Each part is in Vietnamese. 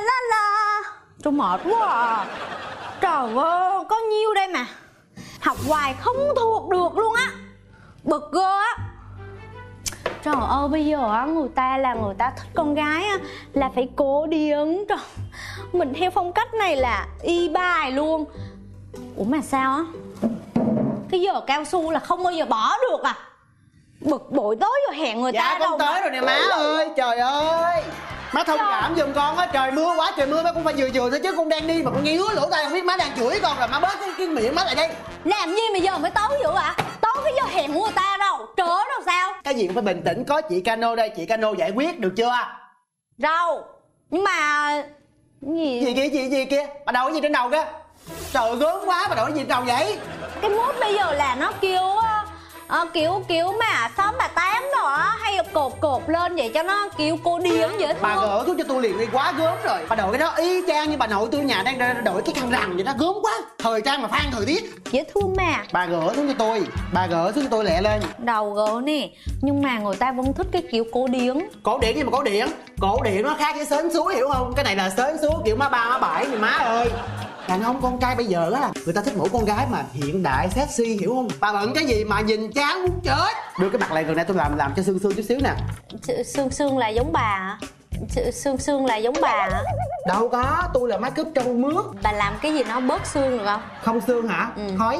la la. Tôi mệt quá à. Trời ơi, có nhiêu đây mà. Học hoài không thuộc được luôn á. Bực ghê á. Trời ơi, bây giờ á, người ta thích con gái á, là phải cố điếng. Trời, mình theo phong cách này là y bài luôn. Ủa mà sao á, cái giờ cao su là không bao giờ bỏ được à? Bực bội tới rồi hẹn người ta đâu. Dạ con tới rồi nè má ơi. Trời ơi, má thông cảm giùm con á. Trời mưa quá trời mưa, má cũng phải vừa vừa thôi chứ con đang đi mà con ngứa lỗ tai, không biết má đang chửi con rồi. Má bớt cái miệng má lại đây. Làm gì mà giờ mới tối dữ ạ? Tối cái giờ hẹn của người ta đâu, trớ đâu sao? Cái gì cũng phải bình tĩnh, có chị Cano đây, chị Cano giải quyết được chưa? Đâu, nhưng mà gì kia, bà đậu cái gì trên đầu kia? Trời gớm quá, bà đậu cái gì trên đầu vậy? Cái mốt bây giờ là nó kêu kiểu mà xóm bà tám đó hay là cột lên vậy cho nó kiểu cô điếng vậy. Bà gỡ thuốc cho tôi liền đi, quá gớm rồi. Bà đội cái đó y chang như bà nội tôi nhà đang đội cái khăn rằn vậy đó, gớm quá. Thời trang mà phan thời tiết. Dễ thương mà. Bà gỡ thuốc cho tôi, lẹ lên. Đầu gỡ nè, nhưng mà người ta vẫn thích cái kiểu cổ điển. Cổ điển nhưng mà cổ điển nó khác với sến súa, hiểu không? Cái này là sến súa kiểu má ba má bảy thì má ơi. Đàn ông con trai bây giờ á, người ta thích mẫu con gái mà hiện đại sexy, hiểu không? Bà bận cái gì mà nhìn chán muốn chết. Đưa cái mặt lại gần đây tôi làm cho sương sương chút xíu nè. Sương là giống bà hả? Sương là giống bà hả? Đâu có, tôi là make up trong mướt. Bà làm cái gì nó bớt sương được không? Không sương hả? Ừ. Khói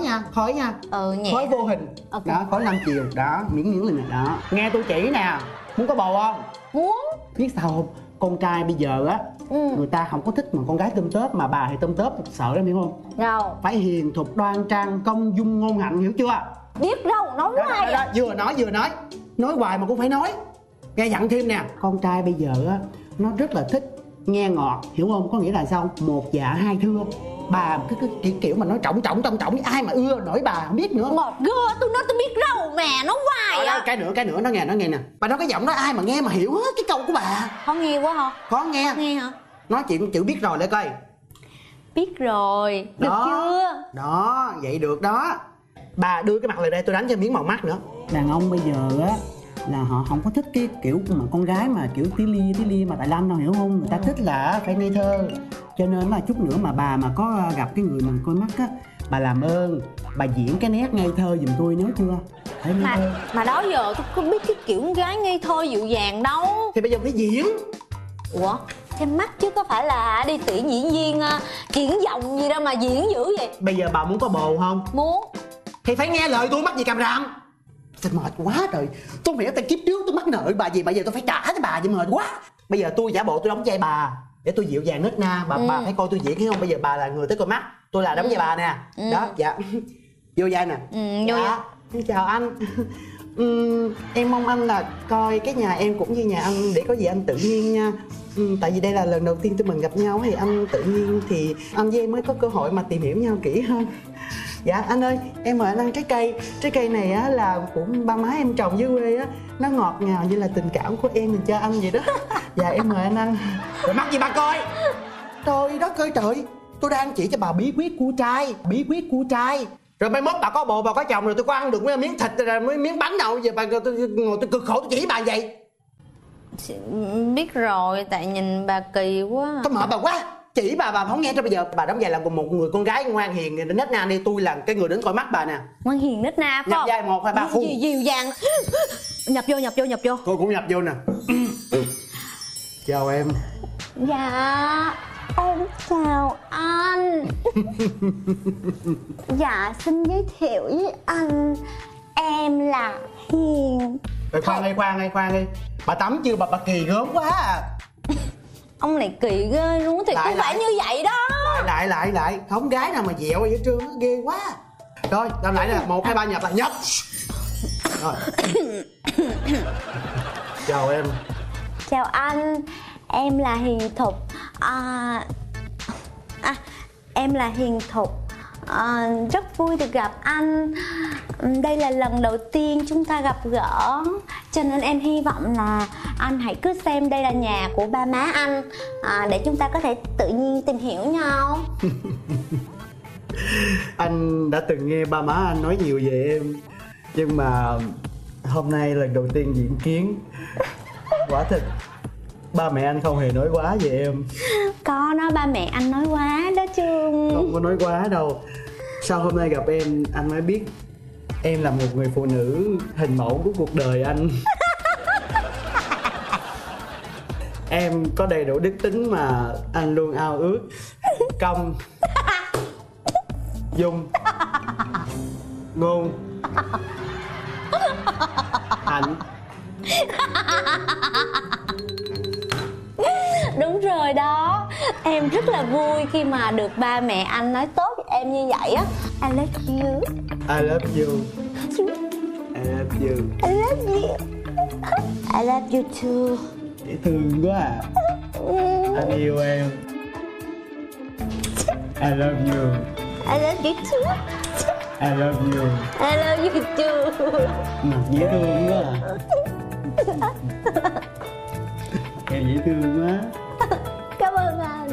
nha. Ừ, nhẹ. Khói vô hình. Okay. Đó, khói 5 chiều, đó, miếng lên nè, đó. Nghe tôi chỉ nè, muốn có bầu không? Muốn. Biết sao không? Con trai bây giờ á, người ta không có thích mà con gái tôm tớp, mà bà thì tôm tớp sợ lắm, hiểu không? Đâu. Phải hiền thục đoan trang, công dung ngôn hạnh, hiểu chưa? Biết đâu, nói hoài. Vừa nói. Nói hoài mà cũng phải nói. Nghe dặn thêm nè. Con trai bây giờ á, nó rất là thích nghe ngọt, hiểu không? Có nghĩa là sao? Một dạ hai thưa. Bà cái kiểu mà nói trọng, ai mà ưa nổi bà không biết nữa. Ngọt gưa, tôi nói tôi biết đâu mà nó hoài à. Cái nữa nó nghe nè. Bà nói cái giọng đó ai mà nghe mà hiểu hết cái câu của bà. Khó nghe quá hả? Khó nghe hả? Nói chuyện chữ biết rồi lại coi. Biết rồi, được đó, chưa? Đó, vậy được đó. Bà đưa cái mặt lại đây tôi đánh cho miếng màu mắt nữa. Đàn ông bây giờ á là họ không có thích cái kiểu mà con gái mà kiểu tí li mà tài lanh đâu, hiểu không? Người ta thích là phải ngây thơ. Cho nên là chút nữa mà bà mà có gặp cái người mình coi mắt á, bà làm ơn bà diễn cái nét ngây thơ giùm tôi, nhớ chưa? Mà đó giờ tôi không biết cái kiểu con gái ngây thơ dịu dàng đâu. Thì bây giờ phải diễn. Ủa? Xem mắt chứ có phải là đi tuyển diễn viên chuyển giọng gì đâu mà diễn dữ vậy. Bây giờ bà muốn có bồ không? Muốn. Thì phải nghe lời tôi, mắc gì càm ràm. Tôi mệt quá rồi. Tôi nghĩ tại kiếp trước tôi mắc nợ bà gì, bây giờ tôi phải trả cho bà vậy, mệt quá. Bây giờ tôi giả bộ tôi đóng vai bà để tôi dịu dàng nết na bà. Bà phải coi tôi diễn, hiểu không? Bây giờ bà là người tới coi mắt, tôi là đóng vai bà nè. Đó, dạ. Vô vai nè. Dạ. Chào anh. Em mong anh là coi cái nhà em cũng như nhà anh, để có gì anh tự nhiên nha. Tại vì đây là lần đầu tiên tụi mình gặp nhau, thì anh tự nhiên thì anh với em mới có cơ hội mà tìm hiểu nhau kỹ hơn. Dạ anh ơi, em mời anh ăn trái cây này á là của ba má em trồng dưới quê á, nó ngọt ngào như là tình cảm của em dành cho anh vậy đó. Dạ em mời anh ăn. Rồi mắc gì bà coi. Trời đất ơi trời, tôi đang chỉ cho bà bí quyết của trai. Rồi mai mốt bà có bộ, bà có chồng rồi tôi có ăn được mấy miếng thịt rồi mấy miếng bánh đâu. Giờ bà tôi cực khổ tôi chỉ bà vậy. Biết rồi, tại nhìn bà kỳ quá. Tôi mệt bà quá. Chỉ bà không nghe. Cho bây giờ bà đóng vai là một người con gái ngoan hiền nết na đi, tôi là cái người đến coi mắt bà nè. Ngoan hiền nết na phải không? Nhập vai 1, 2, 3 phút. Dịu dàng. Nhập vô. Tôi cũng nhập vô nè. Chào em. Dạ em chào anh. Dạ xin giới thiệu với anh, em là Hiền. Khoan đi. Bà tắm chưa? Bà kỳ gớm quá à. Ông này kỳ ghê luôn thì cũng phải như vậy đó. Lại không gái nào mà dẹo vậy trơn, nó ghê quá. Rồi làm lại nè, 1, 2, 3 nhập là nhập. Rồi. Chào em. Chào anh, em là Hiền Thục. Rất vui được gặp anh. Đây là lần đầu tiên chúng ta gặp gỡ, cho nên em hy vọng là anh hãy cứ xem đây là nhà của ba má anh, để chúng ta có thể tự nhiên tìm hiểu nhau. Anh đã từng nghe ba má anh nói nhiều về em, nhưng mà hôm nay lần đầu tiên diện kiến. Quả thật Ba mẹ anh không hề nói quá về em. Có đó, ba mẹ anh nói quá đó chứ. Không có nói quá đâu. Sau hôm nay gặp em, anh mới biết em là một người phụ nữ hình mẫu của cuộc đời anh. Em có đầy đủ đức tính mà anh luôn ao ước. Công, dung, ngôn, hạnh. Đúng rồi đó. Em rất là vui khi mà được ba mẹ anh nói tốt em như vậy á. I love you. I love you. I love you. I love you. I love you too. Dễ thương quá à. Anh yêu em. I love you. I love you too. I love you. I love you too. Dễ thương quá à. Em dễ thương quá. Cảm ơn anh.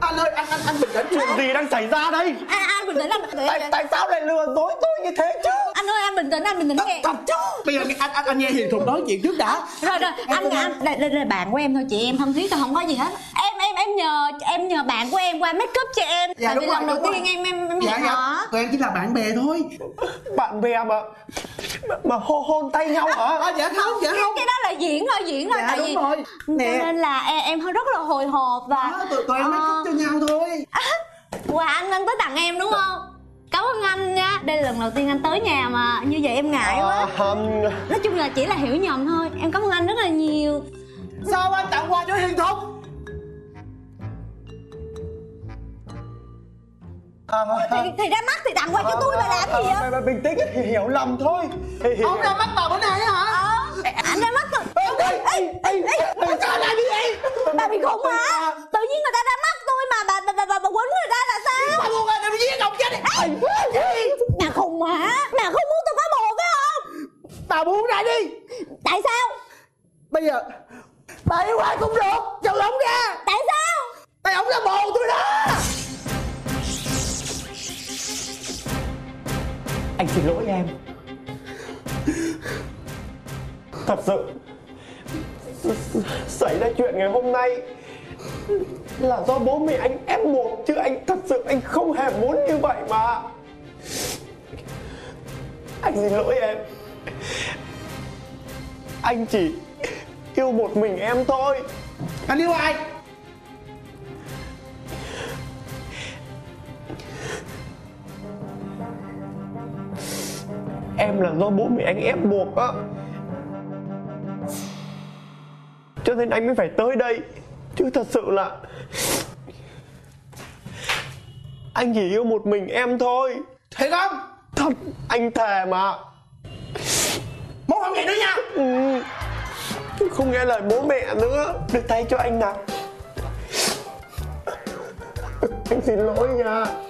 Anh ơi, anh bình tĩnh, chuyện gì đang xảy ra đây? Anh bình tĩnh, anh bình tĩnh. Tại sao lại lừa dối tôi như thế chứ? Anh ơi, anh bình tĩnh, anh bình tĩnh nghe. Thật chứ. Bây giờ anh nghe Hiền Thục nói chuyện trước đã. Rồi rồi, anh là bạn của em thôi, chị em thân thiết thôi, không có gì hết. Em nhờ bạn của em qua make up cho em. Dạ, tại vì lần đầu tiên em hẹn hò. Tụi em chỉ là bạn bè thôi. Bạn bè mà hôn tay nhau hả? Dạ không, dạ không. Cái đó là diễn thôi, diễn thôi. Dạ đúng rồi. Cho nên là em rất là hồi hộp và tụi em make up cho nhau thôi. Quà anh tới tặng em đúng không? Cảm ơn anh nha. Đây là lần đầu tiên anh tới nhà mà như vậy em ngại quá. Nói chung là chỉ là hiểu nhầm thôi. Em cảm ơn anh rất là nhiều. Sao anh tặng quà cho Hiền Thục? Thì ra mắt thì tặng qua cho tôi, bà làm gì vậy? Bình tĩnh, thì hiểu lầm thôi. Ông ra mắt bà bữa nay hả? Anh ra mắt rồi. Bà sao lại như vậy? Bà bị khùng hả? Tự nhiên người ta ra mắt tôi mà bà quấn người ta là sao? Bà buồn rồi, tự nhiên ông chết đi. Bà khùng hả? Bà không muốn tôi có bồ phải không? Bà buông ra đi. Tại sao? Bây giờ bà yêu ai cũng được, trừ ổng ra. Tại sao? Tại ổng là bồ tôi đó. Anh xin lỗi em. Thật sự xảy ra chuyện ngày hôm nay là do bố mẹ anh ép buộc, chứ anh thật sự anh không hề muốn như vậy mà. Anh xin lỗi em. Anh chỉ yêu một mình em thôi. Anh yêu ai? Em là do bố mẹ anh ép buộc á, cho nên anh mới phải tới đây. Chứ thật sự là anh chỉ yêu một mình em thôi. Thế không? Thật, anh thề mà. Bố không nghe nữa nha. Không nghe lời bố mẹ nữa. Đưa tay cho anh nào. Anh xin lỗi nha.